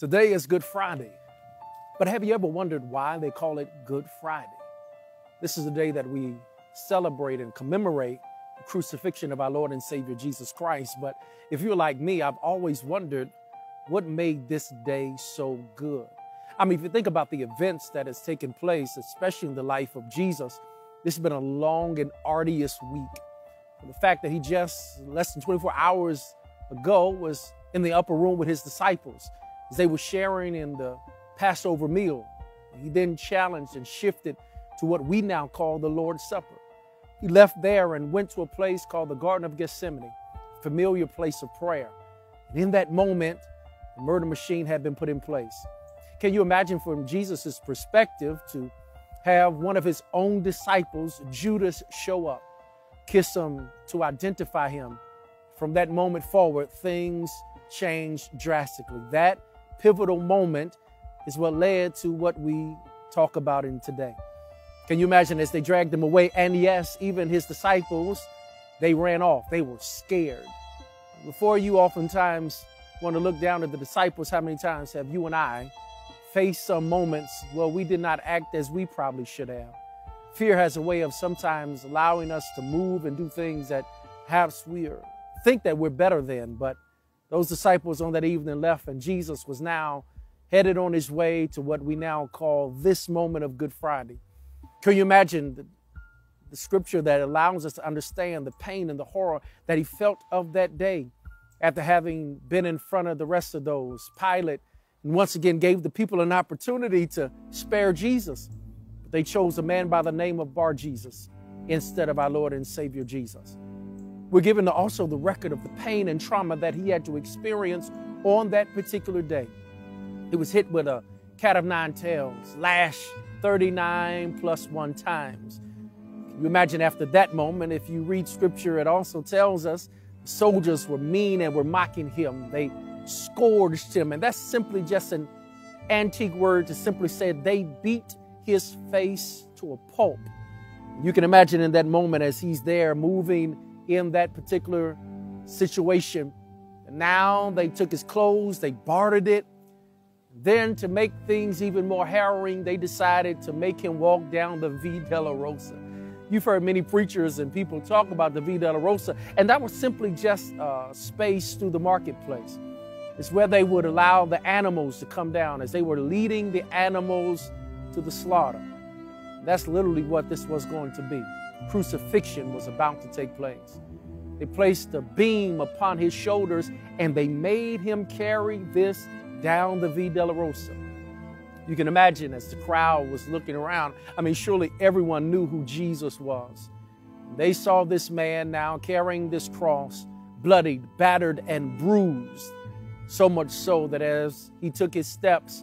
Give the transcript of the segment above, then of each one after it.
Today is Good Friday, but have you ever wondered why they call it Good Friday? This is the day that we celebrate and commemorate the crucifixion of our Lord and Savior Jesus Christ. But if you're like me, I've always wondered what made this day so good. I mean, if you think about the events that has taken place, especially in the life of Jesus, this has been a long and arduous week. The fact that he just less than 24 hours ago was in the upper room with his disciples as they were sharing in the Passover meal. He then challenged and shifted to what we now call the Lord's Supper. He left there and went to a place called the Garden of Gethsemane, a familiar place of prayer. And in that moment, the murder machine had been put in place. Can you imagine from Jesus' perspective to have one of his own disciples, Judas, show up, kiss him to identify him? From that moment forward, things changed drastically. That pivotal moment is what led to what we talk about in today. Can you imagine as they dragged him away? And yes, even his disciples, they ran off. They were scared. Before you oftentimes want to look down at the disciples, how many times have you and I face some moments where we did not act as we probably should have? Fear has a way of sometimes allowing us to move and do things that perhaps we think that we're better than. But those disciples on that evening left, and Jesus was now headed on his way to what we now call this moment of Good Friday. Can you imagine the scripture that allows us to understand the pain and the horror that he felt of that day after having been in front of the rest of those? Pilate, and once again, gave the people an opportunity to spare Jesus. But they chose a man by the name of Bar-Jesus instead of our Lord and Savior Jesus. We're given also the record of the pain and trauma that he had to experience on that particular day. He was hit with a cat of nine tails, lashed 39+1 times. Can you imagine after that moment? If you read scripture, it also tells us the soldiers were mean and were mocking him. They scourged him, and that's simply just an antique word to simply say they beat his face to a pulp. You can imagine in that moment as he's there moving in that particular situation. And now they took his clothes, they bartered it. Then to make things even more harrowing, they decided to make him walk down the Via della Rosa. You've heard many preachers and people talk about the Via della Rosa, and that was simply just space through the marketplace. It's where they would allow the animals to come down as they were leading the animals to the slaughter. That's literally what this was going to be. Crucifixion was about to take place. They placed a beam upon his shoulders and they made him carry this down the Via della Rosa. You can imagine as the crowd was looking around. I mean, surely everyone knew who Jesus was. They saw this man now carrying this cross, bloodied, battered, and bruised. So much so that as he took his steps,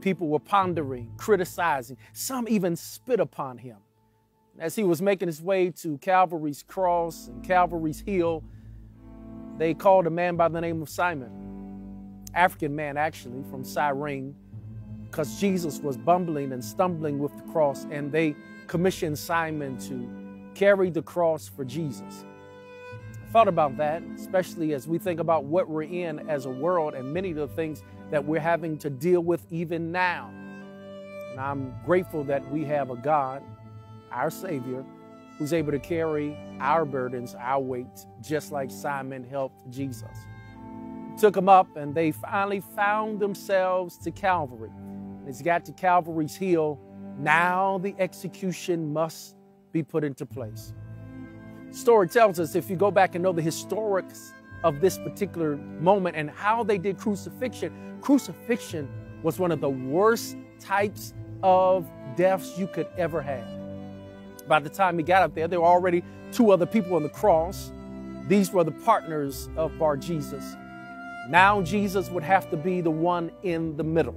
people were pondering, criticizing. Some even spit upon him. As he was making his way to Calvary's cross and Calvary's hill, they called a man by the name of Simon, African man actually from Cyrene, because Jesus was bumbling and stumbling with the cross, and they commissioned Simon to carry the cross for Jesus. Thought about that, especially as we think about what we're in as a world and many of the things that we're having to deal with even now. And I'm grateful that we have a God, our Savior, who's able to carry our burdens, our weight, just like Simon helped Jesus. Took him up, and they finally found themselves to Calvary. As he got to Calvary's hill, now the execution must be put into place. Story tells us, if you go back and know the historics of this particular moment and how they did crucifixion, crucifixion was one of the worst types of deaths you could ever have. By the time he got up there were already two other people on the cross. These were the partners of Bar-Jesus. Now Jesus would have to be the one in the middle.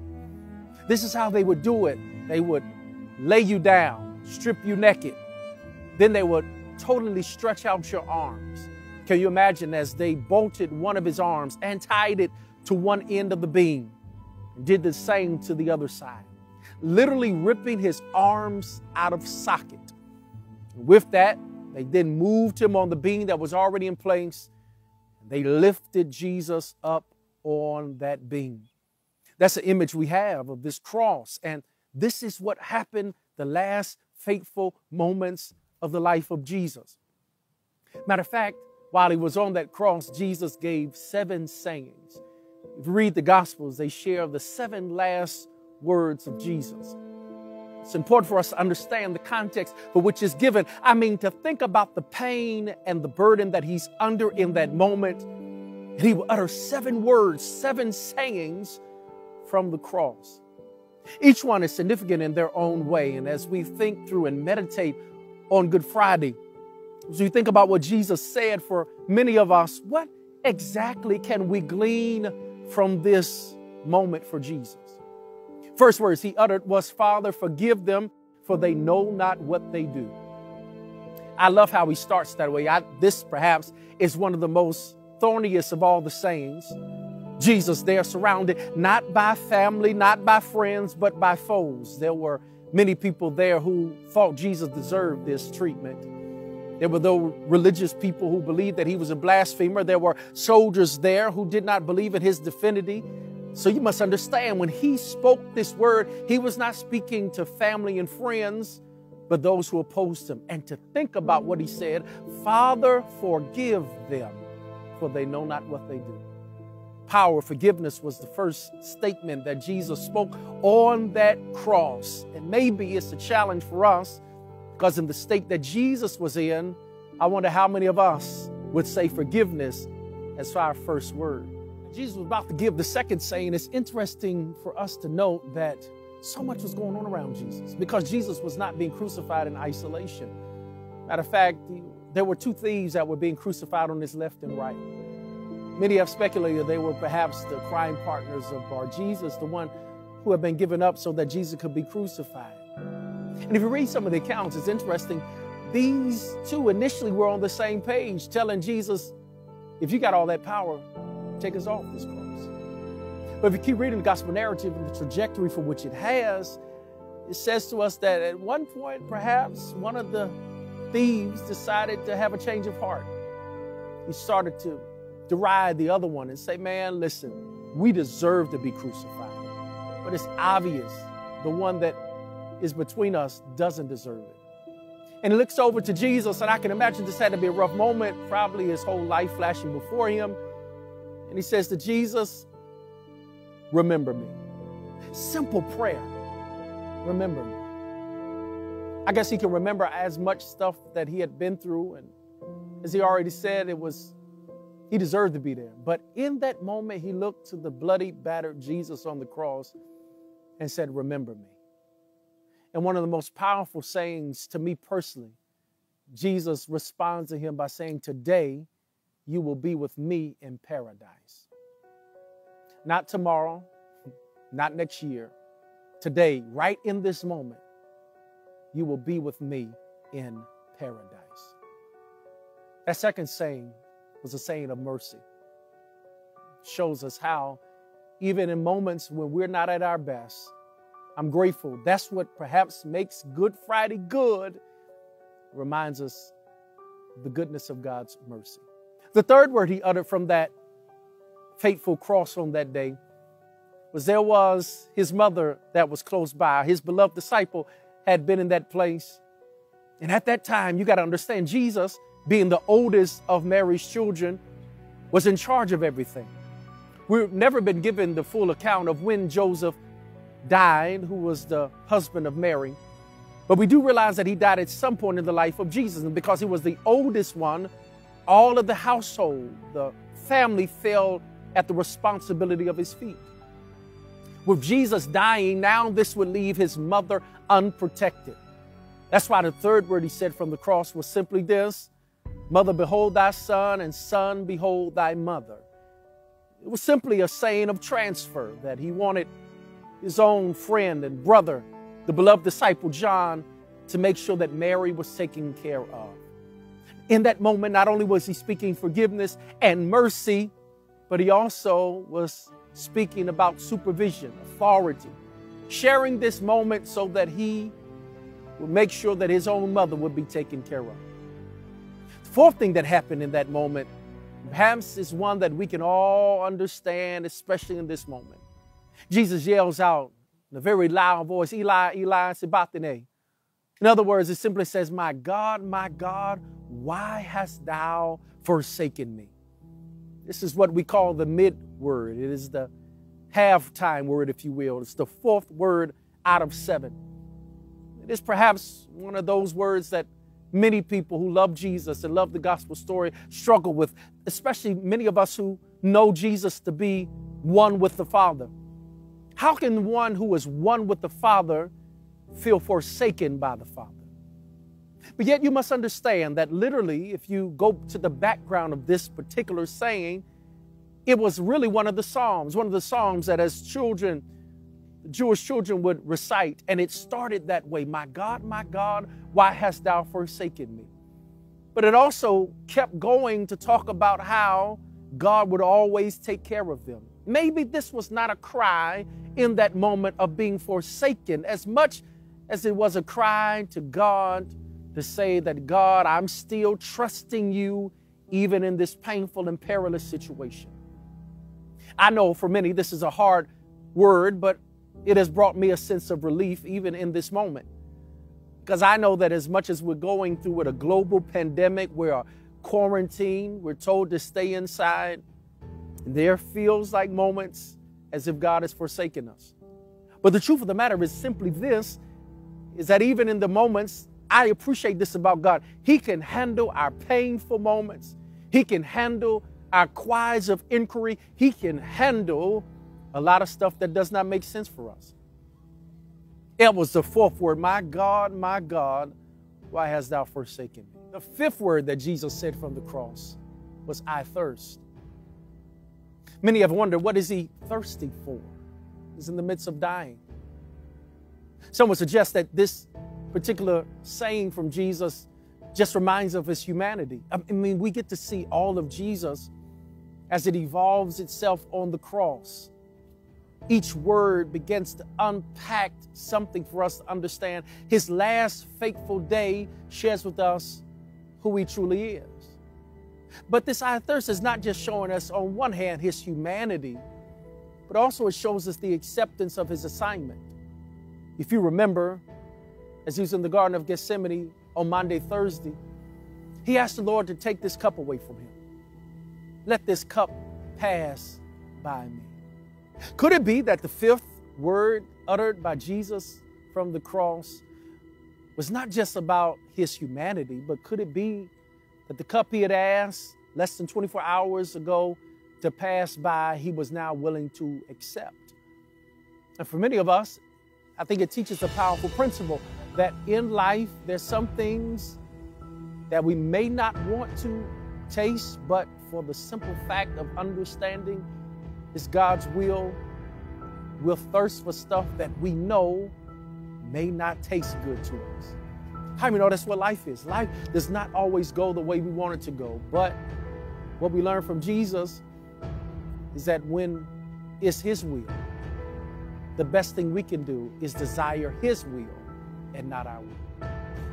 This is how they would do it. They would lay you down, strip you naked. Then they would totally stretch out your arms. Can you imagine as they bolted one of his arms and tied it to one end of the beam and did the same to the other side, literally ripping his arms out of socket. With that, they then moved him on the beam that was already in place. They lifted Jesus up on that beam. That's the image we have of this cross. And this is what happened the last fateful moments of the life of Jesus. Matter of fact, while he was on that cross, Jesus gave 7 sayings. If you read the Gospels, they share the 7 last words of Jesus. It's important for us to understand the context for which is given. I mean, to think about the pain and the burden that he's under in that moment. And he will utter 7 words, 7 sayings from the cross. Each one is significant in their own way. And as we think through and meditate on Good Friday, as we think about what Jesus said for many of us, what exactly can we glean from this moment for Jesus? First words he uttered was, "Father, forgive them, for they know not what they do." I love how he starts that way. This perhaps is one of the most thorniest of all the sayings. Jesus, they are surrounded not by family, not by friends, but by foes. There were many people there who thought Jesus deserved this treatment. There were those religious people who believed that he was a blasphemer. There were soldiers there who did not believe in his divinity. So you must understand, when he spoke this word, he was not speaking to family and friends, but those who opposed him. And to think about what he said, "Father, forgive them, for they know not what they do." Power of forgiveness was the first statement that Jesus spoke on that cross. And maybe it's a challenge for us, because in the state that Jesus was in, I wonder how many of us would say forgiveness as our first word. Jesus was about to give the second saying. It's interesting for us to note that so much was going on around Jesus, because Jesus was not being crucified in isolation. Matter of fact, there were 2 thieves that were being crucified on his left and right. Many have speculated they were perhaps the crime partners of Bar-Jesus, the one who had been given up so that Jesus could be crucified. And if you read some of the accounts, it's interesting. These 2 initially were on the same page, telling Jesus, if you got all that power, take us off this cross. But if you keep reading the gospel narrative and the trajectory for which it has, it says to us that at one point, perhaps one of the thieves decided to have a change of heart. He started to deride the other one and say, "Man, listen, we deserve to be crucified. But it's obvious the one that is between us doesn't deserve it." And he looks over to Jesus, and I can imagine this had to be a rough moment, probably his whole life flashing before him. And he says to Jesus, "Remember me." Simple prayer. Remember me. I guess he can remember as much stuff that he had been through. And as he already said, he deserved to be there. But in that moment, he looked to the bloody, battered Jesus on the cross and said, "Remember me." And one of the most powerful sayings to me personally, Jesus responds to him by saying, "Today, you will be with me in paradise." Not tomorrow, not next year. Today, right in this moment, you will be with me in paradise. That second saying was a saying of mercy. It shows us how, even in moments when we're not at our best, I'm grateful. That's what perhaps makes Good Friday good. It reminds us of the goodness of God's mercy. The third word he uttered from that fateful cross on that day was, there was his mother that was close by. His beloved disciple had been in that place. And at that time, you got to understand, Jesus, being the oldest of Mary's children, was in charge of everything. We've never been given the full account of when Joseph died, who was the husband of Mary. But we do realize that he died at some point in the life of Jesus. And because he was the oldest one, all of the household, the family, fell at the responsibility of his feet. With Jesus dying, now this would leave his mother unprotected. That's why the third word he said from the cross was simply this: "Mother, behold thy son, and son, behold thy mother." It was simply a saying of transfer, that he wanted his own friend and brother, the beloved disciple John, to make sure that Mary was taken care of. In that moment, not only was he speaking forgiveness and mercy, but he also was speaking about supervision, authority, sharing this moment so that he would make sure that his own mother would be taken care of. The fourth thing that happened in that moment, perhaps, is one that we can all understand, especially in this moment. Jesus yells out in a very loud voice, "Eli, Eli, sabachthani." In other words, it simply says, my God, why hast thou forsaken me?" This is what we call the mid word. It is the halftime word, if you will. It's the fourth word out of seven. It is perhaps one of those words that many people who love Jesus and love the gospel story struggle with, especially many of us who know Jesus to be one with the Father. How can one who is one with the Father feel forsaken by the Father? But yet you must understand that literally, if you go to the background of this particular saying, it was really one of the Psalms that as children, Jewish children would recite, and it started that way. My God, why hast thou forsaken me?" But it also kept going to talk about how God would always take care of them. Maybe this was not a cry in that moment of being forsaken as much as it was a cry to God to say that, "God, I'm still trusting you even in this painful and perilous situation." I know for many this is a hard word, but it has brought me a sense of relief even in this moment, because I know that as much as we're going through with a global pandemic, we're quarantined, we're told to stay inside, and there feels like moments as if God has forsaken us. But the truth of the matter is simply this, is that even in the moments, I appreciate this about God. He can handle our painful moments. He can handle our cries of inquiry. He can handle a lot of stuff that does not make sense for us. It was the fourth word, my God, why hast thou forsaken me?" The fifth word that Jesus said from the cross was, "I thirst." Many have wondered, what is he thirsty for? He's in the midst of dying. Some would suggest that this particular saying from Jesus just reminds us of his humanity. I mean, we get to see all of Jesus as it evolves itself on the cross. Each word begins to unpack something for us to understand. His last fateful day shares with us who he truly is. But this "I thirst" is not just showing us on one hand his humanity, but also it shows us the acceptance of his assignment. If you remember, as he was in the Garden of Gethsemane on Monday, Thursday, he asked the Lord to take this cup away from him. "Let this cup pass by me." Could it be that the fifth word uttered by Jesus from the cross was not just about his humanity, but could it be that the cup he had asked less than 24 hours ago to pass by, he was now willing to accept? And for many of us, I think it teaches a powerful principle that in life, there's some things that we may not want to taste, but for the simple fact of understanding it's God's will, we'll thirst for stuff that we know may not taste good to us. How many know that's what life is? Life does not always go the way we want it to go. But what we learn from Jesus is that when it's his will, the best thing we can do is desire his will and not our will.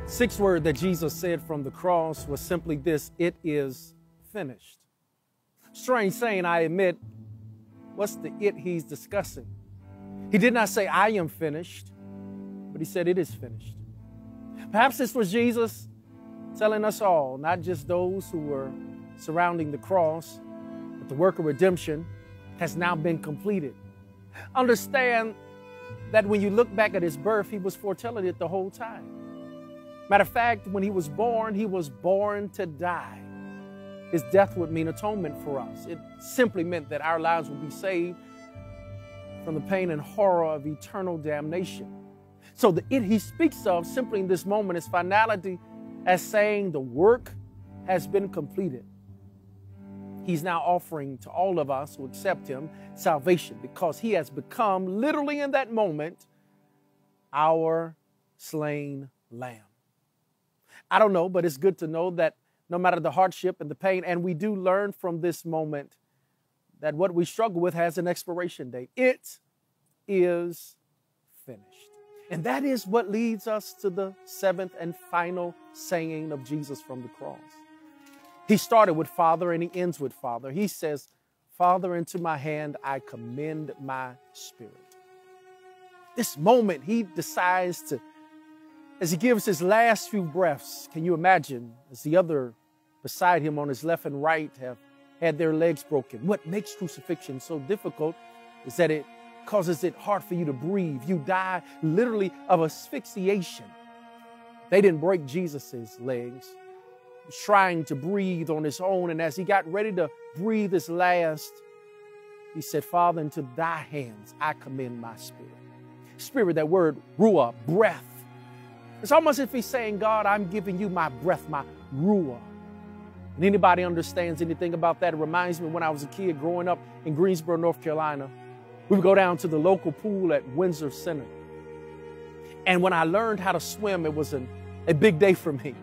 Sixth word that Jesus said from the cross was simply this: "It is finished." Strange saying, I admit. What's the "it" he's discussing? He did not say, "I am finished," but he said, "It is finished." Perhaps this was Jesus telling us all, not just those who were surrounding the cross, that the work of redemption has now been completed. Understand that when you look back at his birth, he was foretelling it the whole time. Matter of fact, when he was born to die. His death would mean atonement for us. It simply meant that our lives would be saved from the pain and horror of eternal damnation. So the "it" he speaks of simply in this moment is finality, as saying the work has been completed. He's now offering to all of us who accept him salvation, because he has become, literally in that moment, our slain lamb. I don't know, but it's good to know that no matter the hardship and the pain, and we do learn from this moment that what we struggle with has an expiration date. It is finished. And that is what leads us to the seventh and final saying of Jesus from the cross. He started with Father and he ends with Father. He says, Father, into my hand I commend my spirit. This moment he decides to, as he gives his last few breaths, can you imagine, as the other beside him on his left and right have had their legs broken. What makes crucifixion so difficult is that it causes it hard for you to breathe. You die literally of asphyxiation. They didn't break Jesus's legs. He was trying to breathe on his own, and as he got ready to breathe his last, he said, Father, into thy hands I commend my spirit. Spirit, that word ruah, breath. It's almost as if he's saying, God, I'm giving you my breath, my ruah. And anybody understands anything about that, it reminds me when I was a kid growing up in Greensboro, North Carolina. We would go down to the local pool at Windsor Center. And when I learned how to swim, it was a big day for me.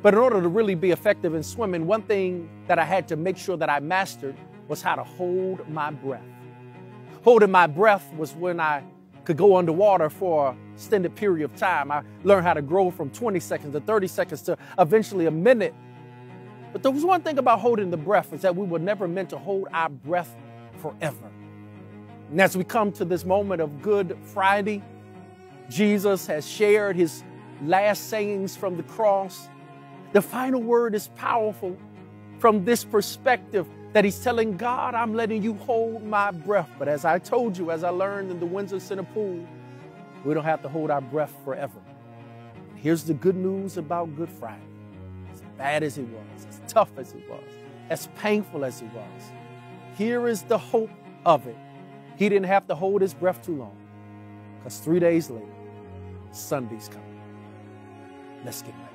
But in order to really be effective in swimming, one thing that I had to make sure that I mastered was how to hold my breath. Holding my breath was when I could go underwater for an extended period of time. I learned how to grow from 20 seconds to 30 seconds to eventually a minute. But there was one thing about holding the breath is that we were never meant to hold our breath forever. And as we come to this moment of Good Friday, Jesus has shared his last sayings from the cross. The final word is powerful from this perspective that he's telling God, I'm letting you hold my breath. But as I told you, as I learned in the Windsor Center pool, we don't have to hold our breath forever. Here's the good news about Good Friday. As bad as it was, as tough as it was, as painful as it was, here is the hope of it. He didn't have to hold his breath too long, because 3 days later, Sunday's coming. Let's get it.